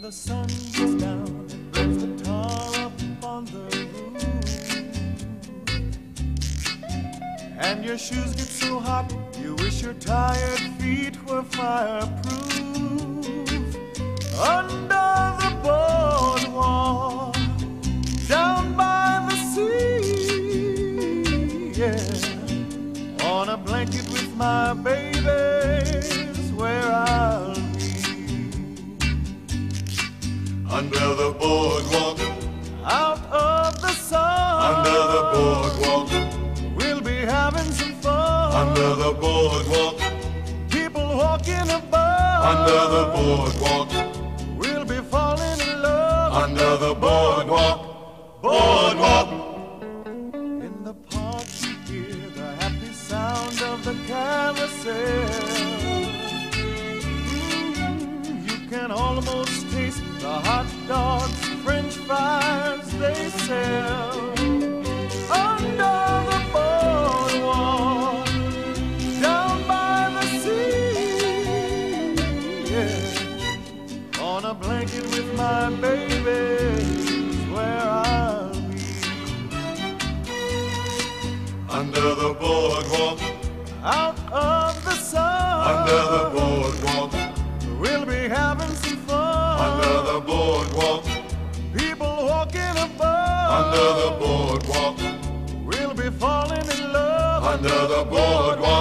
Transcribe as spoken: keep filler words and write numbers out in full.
When the sun goes down, it brings the tar up on the roof, and your shoes get so hot, you wish your tired feet were fireproof. Under the boardwalk, down by the sea, yeah, on a blanket with my baby's where I'll under the boardwalk, out of the sun. Under the boardwalk, we'll be having some fun. Under the boardwalk, people walking above. Under the boardwalk, we'll be falling in love. Under the boardwalk, boardwalk. In the park you hear the happy sound of the carousel. Mm, you can almost taste the hot dogs, French fries they sell. Under the boardwalk, down by the sea, yeah, on a blanket with my baby is where I'll be. Under the boardwalk, out of the sun. Under the boardwalk, we'll be having some fun. Under the boardwalk, people walking above. Under the boardwalk, we'll be falling in love. Under the boardwalk.